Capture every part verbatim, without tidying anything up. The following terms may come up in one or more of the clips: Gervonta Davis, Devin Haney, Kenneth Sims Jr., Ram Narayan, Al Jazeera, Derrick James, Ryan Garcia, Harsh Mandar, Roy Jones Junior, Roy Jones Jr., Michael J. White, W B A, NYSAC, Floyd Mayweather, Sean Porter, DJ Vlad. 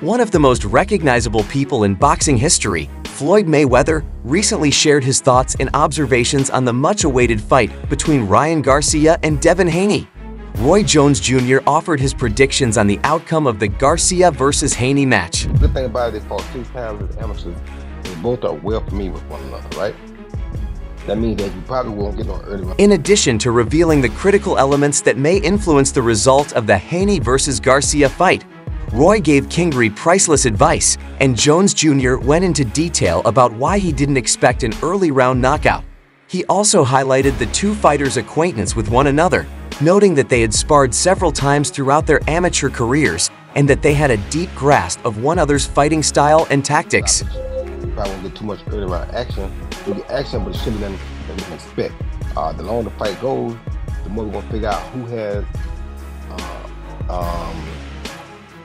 One of the most recognizable people in boxing history, Floyd Mayweather recently shared his thoughts and observations on the much-awaited fight between Ryan Garcia and Devin Haney. Roy Jones Junior offered his predictions on the outcome of the Garcia versus Haney match. The thing about it, they fought two times as amateurs. They both are well familiar with one another, right? That means that you probably won't get on early. In addition to revealing the critical elements that may influence the result of the Haney versus Garcia fight, Roy gave Kingry priceless advice, and Jones Junior went into detail about why he didn't expect an early-round knockout. He also highlighted the two fighters' acquaintance with one another, noting that they had sparred several times throughout their amateur careers and that they had a deep grasp of one another's fighting style and tactics. You probably won't get too much early-round action. You'll get action, but it shouldn't be anything you can expect. Uh, the longer the fight goes, the more we're going to figure out who has... Uh, um,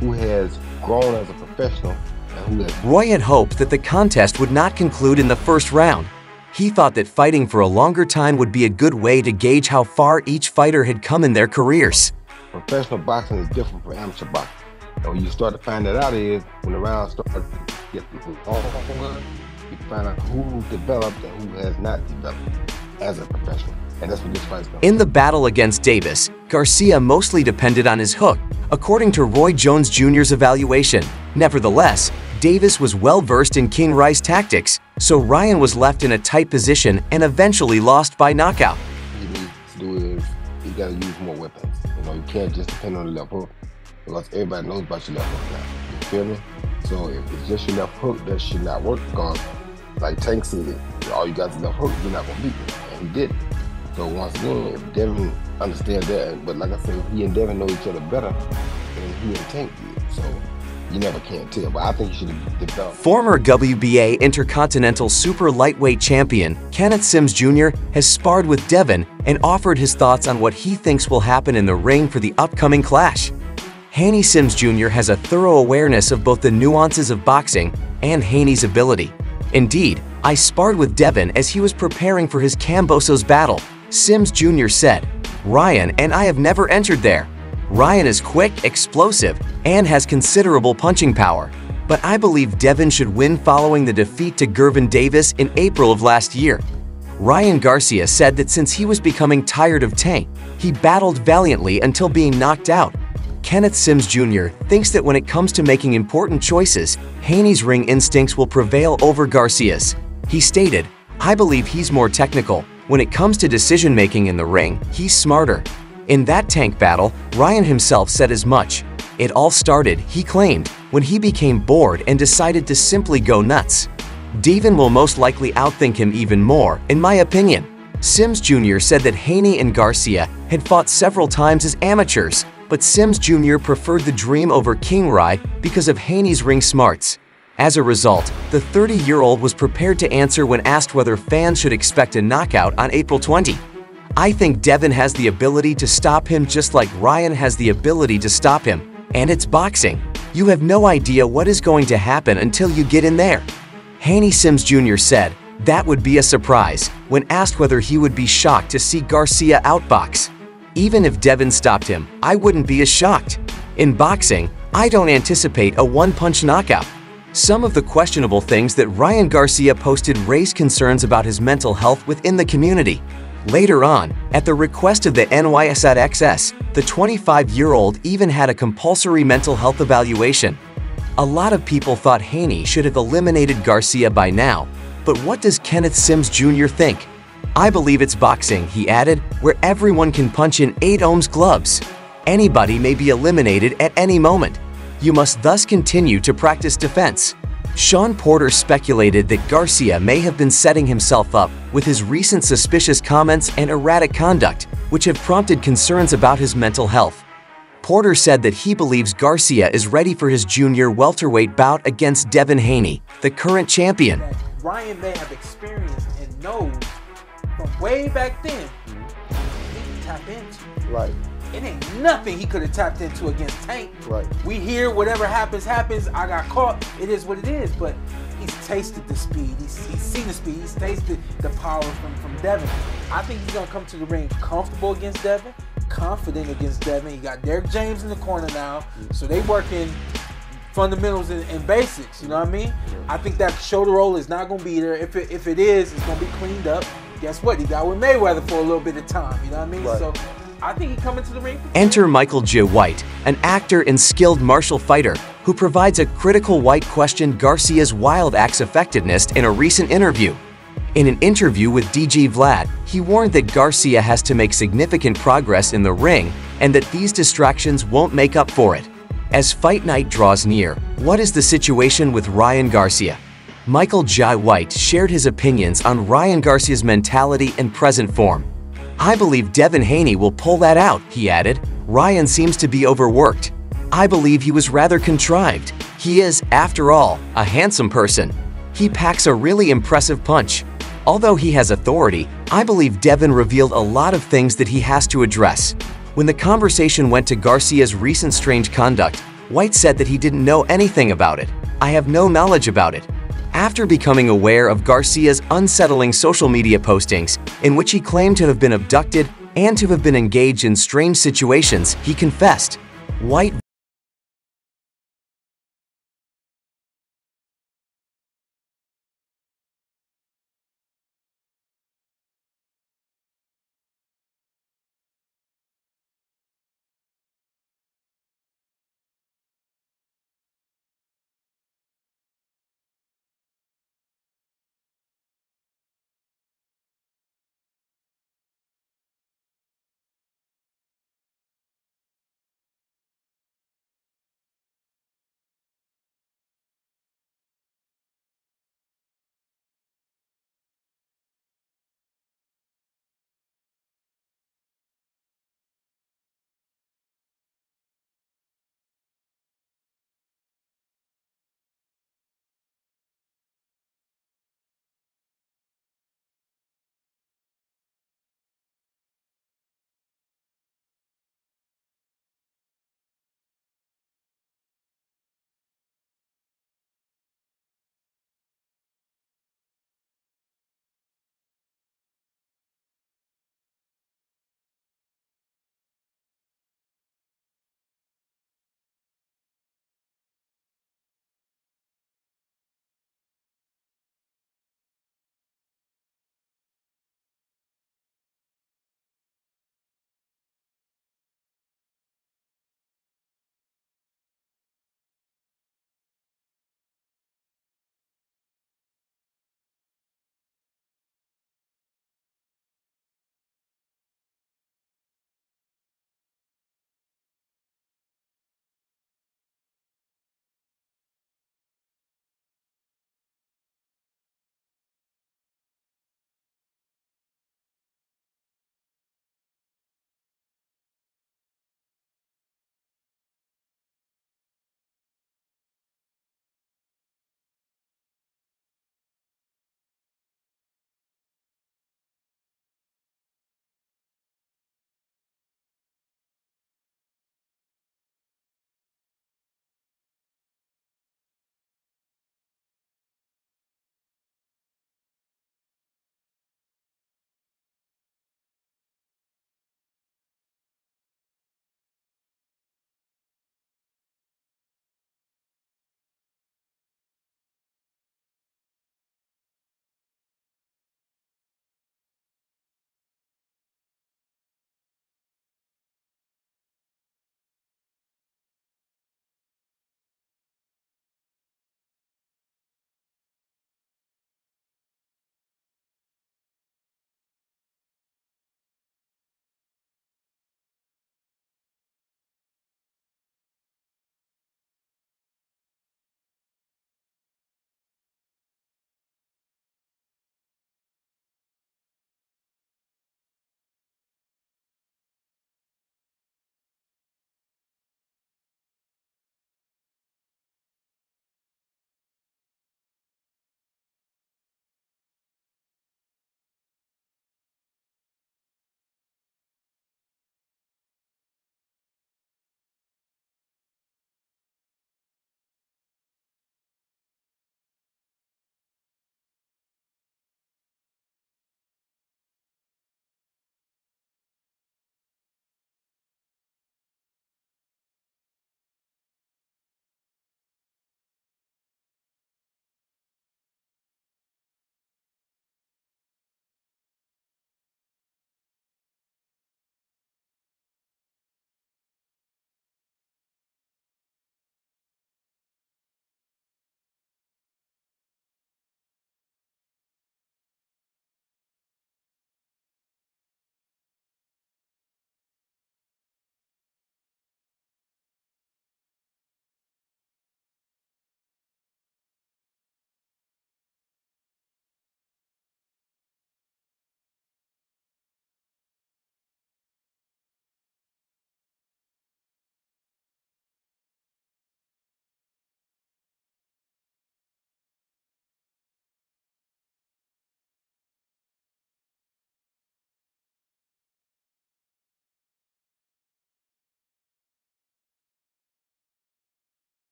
who has grown as a professional and who has... Roy had hoped that the contest would not conclude in the first round. He thought that fighting for a longer time would be a good way to gauge how far each fighter had come in their careers. Professional boxing is different from amateur boxing. And when you start to find that out is when the rounds start to get people on, you find out who developed and who has not developed as a professional. And that's what this fight's going to be. In the battle against Davis, Garcia mostly depended on his hook, according to Roy Jones Junior's evaluation. Nevertheless, Davis was well-versed in King Rye's tactics, so Ryan was left in a tight position and eventually lost by knockout. What you need to do is you got to use more weapons. You know, you can't just depend on the left hook because everybody knows about your left hook now. You feel me? So if it's just your left hook, that should not work because, like Tank said, all you got is left hook, you're not going to beat it. And he did. So once again, if Devin understands that, but like I said, he and Devin know each other better than he and Tank did, so you never can tell, but I think you should have developed. Former W B A Intercontinental Super Lightweight Champion Kenneth Sims Junior has sparred with Devin and offered his thoughts on what he thinks will happen in the ring for the upcoming clash. Haney Sims Junior has a thorough awareness of both the nuances of boxing and Haney's ability. Indeed, I sparred with Devin as he was preparing for his Cambosos battle. Sims Junior said, "Ryan and I have never entered there. Ryan is quick, explosive, and has considerable punching power. But I believe Devin should win following the defeat to Gervonta Davis in April of last year." Ryan Garcia said that since he was becoming tired of Tank, he battled valiantly until being knocked out. Kenneth Sims Junior thinks that when it comes to making important choices, Haney's ring instincts will prevail over Garcia's. He stated, "I believe he's more technical. When it comes to decision-making in the ring, he's smarter." In that Tank battle, Ryan himself said as much. It all started, he claimed, when he became bored and decided to simply go nuts. "Devin will most likely outthink him even more, in my opinion." Sims Junior said that Haney and Garcia had fought several times as amateurs, but Sims Junior preferred the dream over King Rye because of Haney's ring smarts. As a result, the thirty-year-old was prepared to answer when asked whether fans should expect a knockout on April twentieth. "I think Devin has the ability to stop him just like Ryan has the ability to stop him, and it's boxing. You have no idea what is going to happen until you get in there." Haney Sims Junior said that would be a surprise when asked whether he would be shocked to see Garcia outbox. "Even if Devin stopped him, I wouldn't be as shocked. In boxing, I don't anticipate a one-punch knockout." Some of the questionable things that Ryan Garcia posted raised concerns about his mental health within the community. Later on, at the request of the N Y S A C, the twenty-five-year-old even had a compulsory mental health evaluation. A lot of people thought Haney should have eliminated Garcia by now, but what does Kenneth Sims Junior think? "I believe it's boxing," he added, "where everyone can punch in eight-ohm gloves. Anybody may be eliminated at any moment. You must thus continue to practice defense." Sean Porter speculated that Garcia may have been setting himself up with his recent suspicious comments and erratic conduct, which have prompted concerns about his mental health. Porter said that he believes Garcia is ready for his junior welterweight bout against Devin Haney, the current champion. Ryan may have experienced and knows from way back then he didn't tap into. Right. It ain't nothing he could have tapped into against Tank. Right. We hear whatever happens, happens. I got caught. It is what it is. But he's tasted the speed. He's, he's seen the speed. He's tasted the power from, from Devin. I think he's going to come to the ring comfortable against Devin, confident against Devin. You got Derrick James in the corner now. So they working fundamentals and, and basics, you know what I mean? I think that shoulder roll is not going to be there. If it, if it is, it's going to be cleaned up. Guess what? He got with Mayweather for a little bit of time, you know what I mean? Right. So I think he coming to the ring. Enter Michael J. White, an actor and skilled martial fighter who provides a critical White questioned Garcia's wild axe effectiveness in a recent interview. In an interview with D J Vlad, he warned that Garcia has to make significant progress in the ring and that these distractions won't make up for it. As fight night draws near, what is the situation with Ryan Garcia? Michael J. White shared his opinions on Ryan Garcia's mentality and present form. "I believe Devin Haney will pull that out," he added. "Ryan seems to be overworked. I believe he was rather contrived. He is, after all, a handsome person. He packs a really impressive punch. Although he has authority, I believe Devin revealed a lot of things that he has to address." When the conversation went to Garcia's recent strange conduct, White said that he didn't know anything about it. "I have no knowledge about it." After becoming aware of Garcia's unsettling social media postings, in which he claimed to have been abducted and to have been engaged in strange situations, he confessed. White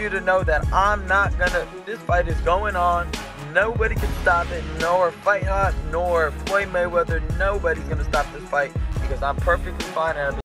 you to know that I'm not gonna, this fight is going on. Nobody can stop it, nor Fight Hot, nor Floyd Mayweather. Nobody's gonna stop this fight because I'm perfectly fine and